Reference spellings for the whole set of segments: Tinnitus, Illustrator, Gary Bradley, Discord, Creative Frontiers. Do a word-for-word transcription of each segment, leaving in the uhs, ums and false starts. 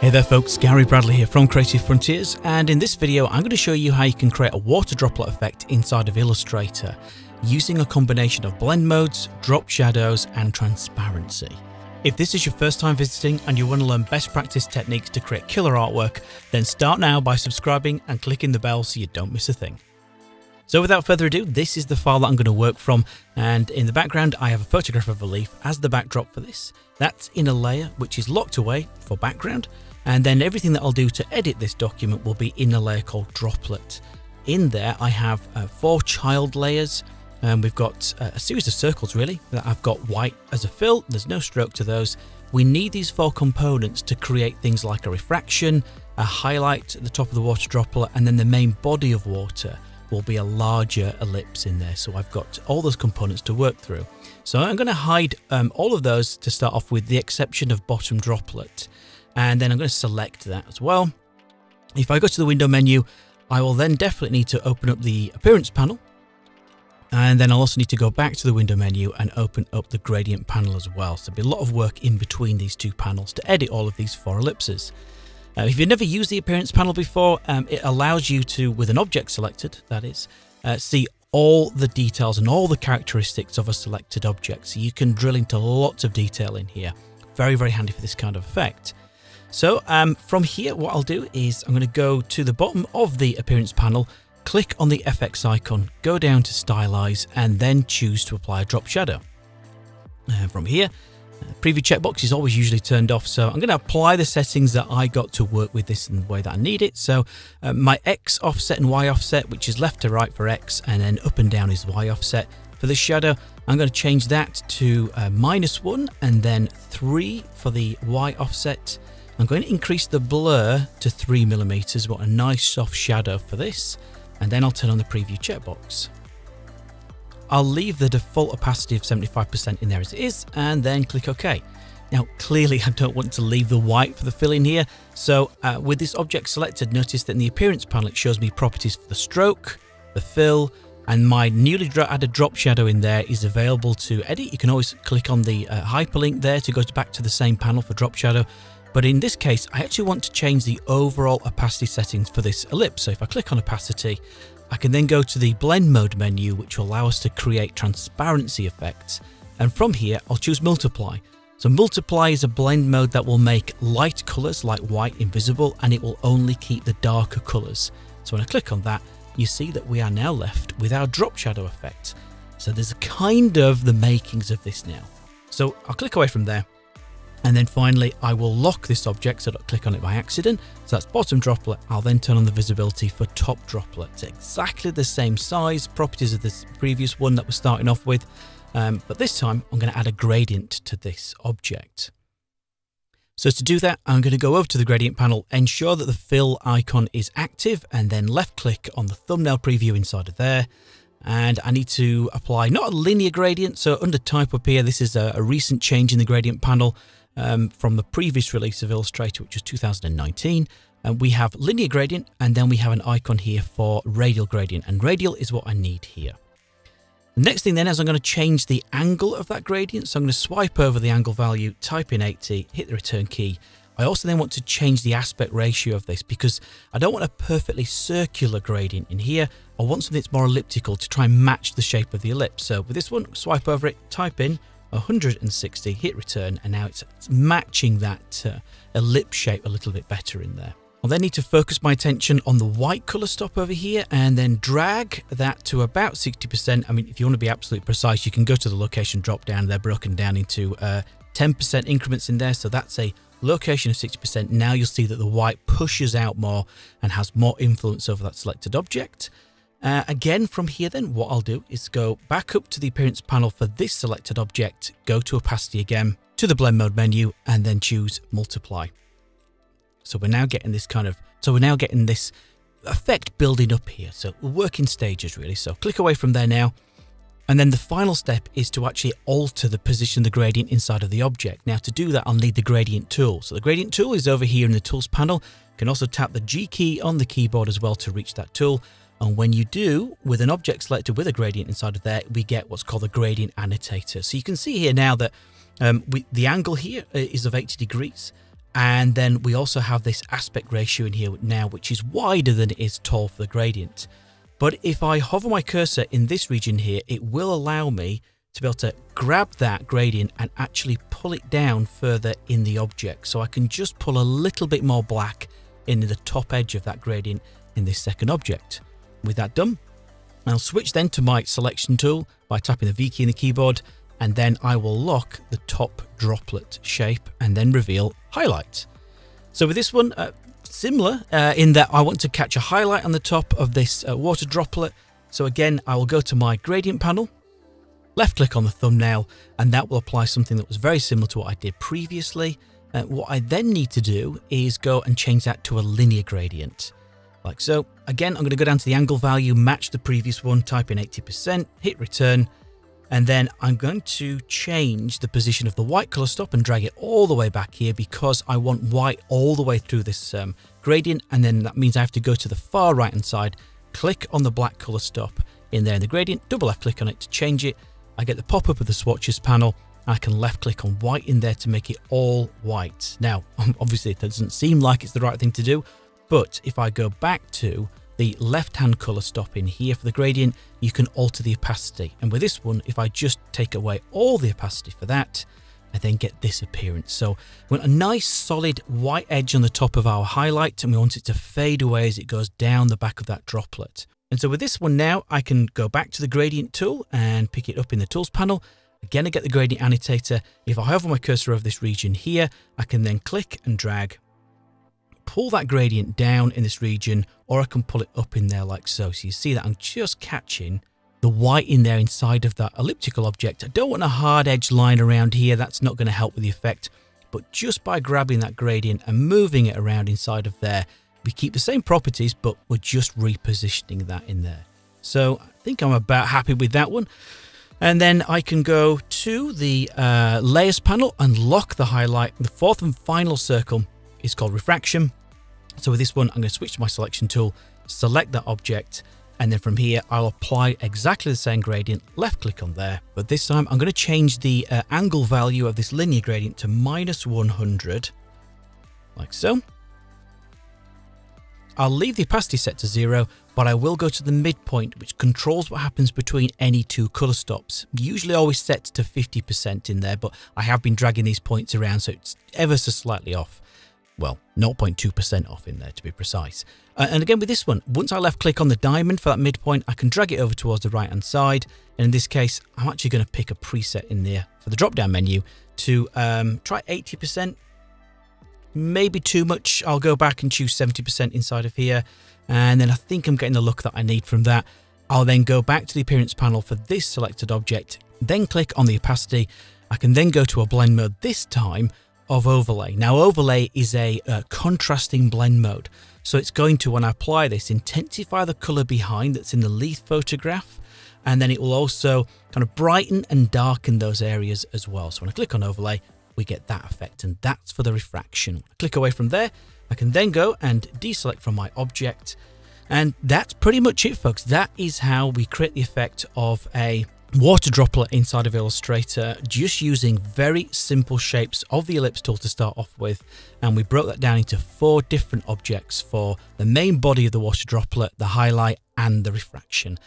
Hey there folks, Gary Bradley here from Creative Frontiers, and in this video I'm going to show you how you can create a water droplet effect inside of Illustrator using a combination of blend modes, drop shadows and transparency. If this is your first time visiting and you want to learn best practice techniques to create killer artwork, then start now by subscribing and clicking the bell so you don't miss a thing. So without further ado, this is the file that I'm going to work from, and in the background I have a photograph of a leaf as the backdrop for this. That's in a layer which is locked away for background, and then everything that I'll do to edit this document will be in a layer called droplet. In there I have uh, four child layers, and we've got uh, a series of circles really that I've got white as a fill. There's no stroke to those. We need these four components to create things like a refraction, a highlight at the top of the water droplet, and then the main body of water will be a larger ellipse in there. So I've got all those components to work through. So I'm going to hide um, all of those to start off with, the exception of bottom droplet. And then I'm going to select that as well. If I go to the window menu, I will then definitely need to open up the appearance panel. And then I'll also need to go back to the window menu and open up the gradient panel as well. So there'll be a lot of work in between these two panels to edit all of these four ellipses. Uh, if you've never used the appearance panel before, um, it allows you to, with an object selected, that is, uh, see all the details and all the characteristics of a selected object. So you can drill into lots of detail in here. Very, very handy for this kind of effect. So um, from here, what I'll do is I'm going to go to the bottom of the appearance panel, click on the F X icon, go down to stylize, and then choose to apply a drop shadow. Uh, from here, Uh, preview checkbox is always usually turned off, so I'm going to apply the settings that I got to work with this in the way that I need it. So uh, my X offset and Y offset, which is left to right for X and then up and down is Y offset. For the shadow, I'm going to change that to uh, minus one and then three for the Y offset. I'm going to increase the blur to three millimeters. What a nice soft shadow for this. And then I'll turn on the preview checkbox. I'll leave the default opacity of seventy-five percent in there as it is, and then click OK. Now, clearly I don't want to leave the white for the fill in here. So uh, with this object selected, notice that in the appearance panel, it shows me properties for the stroke, the fill, and my newly added drop shadow in there is available to edit. You can always click on the uh, hyperlink there to go back to the same panel for drop shadow. But in this case, I actually want to change the overall opacity settings for this ellipse. So if I click on opacity, I can then go to the blend mode menu, which will allow us to create transparency effects. And from here, I'll choose multiply. So multiply is a blend mode that will make light colors like white invisible, and it will only keep the darker colors. So when I click on that, you see that we are now left with our drop shadow effect. So there's kind of the makings of this now. So I'll click away from there. And then finally, I will lock this object so I don't click on it by accident. So that's bottom droplet. I'll then turn on the visibility for top droplet. It's exactly the same size, properties of this previous one that we're starting off with. Um, but this time I'm going to add a gradient to this object. So to do that, I'm going to go over to the gradient panel, ensure that the fill icon is active, and then left click on the thumbnail preview inside of there. And I need to apply not a linear gradient. So under type up here, this is a, a recent change in the gradient panel. Um, from the previous release of Illustrator, which was two thousand nineteen, and we have linear gradient, and then we have an icon here for radial gradient, and radial is what I need here. The next thing then is I'm going to change the angle of that gradient, so I'm going to swipe over the angle value, type in eighty, hit the return key. I also then want to change the aspect ratio of this because I don't want a perfectly circular gradient in here. I want something that's more elliptical to try and match the shape of the ellipse. So with this one, swipe over it, type in one hundred sixty, hit return, and now it's matching that uh, ellipse shape a little bit better in there. I'll then need to focus my attention on the white color stop over here and then drag that to about sixty percent. I mean, if you want to be absolutely precise, you can go to the location drop down. They're broken down into uh, ten percent increments in there. So that's a location of sixty percent. Now you'll see that the white pushes out more and has more influence over that selected object. Uh, again, from here then, what I'll do is go back up to the appearance panel for this selected object, go to opacity again, to the blend mode menu, and then choose multiply. So we're now getting this kind of, so we're now getting this effect building up here. So we're working stages really. So click away from there now. And then the final step is to actually alter the position of the gradient inside of the object. Now to do that, I'll need the gradient tool. So the gradient tool is over here in the tools panel. You can also tap the G key on the keyboard as well to reach that tool. And when you do, with an object selected with a gradient inside of there, we get what's called a gradient annotator. So you can see here now that um, we, the angle here is of eighty degrees. And then we also have this aspect ratio in here now, which is wider than it is tall for the gradient. But if I hover my cursor in this region here, it will allow me to be able to grab that gradient and actually pull it down further in the object. So I can just pull a little bit more black into the top edge of that gradient in this second object. With that done, I'll switch then to my selection tool by tapping the V key in the keyboard, and then I will lock the top droplet shape and then reveal highlight. So with this one, uh, similar uh, in that I want to catch a highlight on the top of this uh, water droplet. So again, I will go to my gradient panel, left click on the thumbnail, and that will apply something that was very similar to what I did previously. Uh, what I then need to do is go and change that to a linear gradient. Like so. Again, I'm going to go down to the angle value, match the previous one, type in eighty percent, hit return, and then I'm going to change the position of the white color stop and drag it all the way back here because I want white all the way through this um, gradient. And then that means I have to go to the far right hand side, click on the black color stop in there in the gradient, double left click on it to change it. I get the pop-up of the swatches panel. I can left click on white in there to make it all white. Now, obviously it doesn't seem like it's the right thing to do, but if I go back to the left-hand color stop in here for the gradient, you can alter the opacity. And with this one, if I just take away all the opacity for that, I then get this appearance. So we want a nice solid white edge on the top of our highlight, and we want it to fade away as it goes down the back of that droplet. And so with this one now, I can go back to the gradient tool and pick it up in the tools panel. Again, I get the gradient annotator. If I hover my cursor over this region here, I can then click and drag, pull that gradient down in this region, or I can pull it up in there like so. So you see that I'm just catching the white in there inside of that elliptical object. I don't want a hard edge line around here. That's not going to help with the effect. But just by grabbing that gradient and moving it around inside of there, we keep the same properties, but we're just repositioning that in there. So I think I'm about happy with that one. And then I can go to the uh, layers panel and lock the highlight. The fourth and final circle is called refraction. So with this one, I'm going to switch to my selection tool, select that object, and then from here, I'll apply exactly the same gradient, left click on there. But this time I'm going to change the uh, angle value of this linear gradient to minus one hundred, like so. I'll leave the opacity set to zero, but I will go to the midpoint, which controls what happens between any two color stops. Usually always set to fifty percent in there, but I have been dragging these points around, so it's ever so slightly off. Well, zero point two percent off in there to be precise. Uh, and again with this one, once I left click on the diamond for that midpoint, I can drag it over towards the right hand side. And in this case, I'm actually going to pick a preset in there for the drop down menu to um, try eighty percent. Maybe too much. I'll go back and choose seventy percent inside of here. And then I think I'm getting the look that I need from that. I'll then go back to the appearance panel for this selected object, then click on the opacity. I can then go to a blend mode this time of overlay. Now overlay is a uh, contrasting blend mode. So it's going to, when I apply this, intensify the color behind that's in the leaf photograph. And then it will also kind of brighten and darken those areas as well. So when I click on overlay, we get that effect, and that's for the refraction. When I click away from there, I can then go and deselect from my object. And that's pretty much it, folks. That is how we create the effect of a water droplet inside of Illustrator, just using very simple shapes of the ellipse tool to start off with. And we broke that down into four different objects for the main body of the water droplet, the highlight, and the refraction.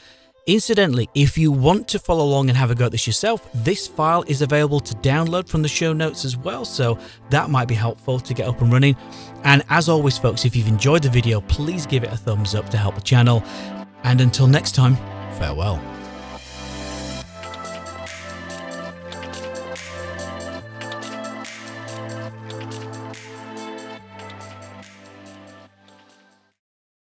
Incidentally, if you want to follow along and have a go at this yourself, this file is available to download from the show notes as well, so that might be helpful to get up and running. And as always, folks, if you've enjoyed the video, please give it a thumbs up to help the channel. And until next time, farewell.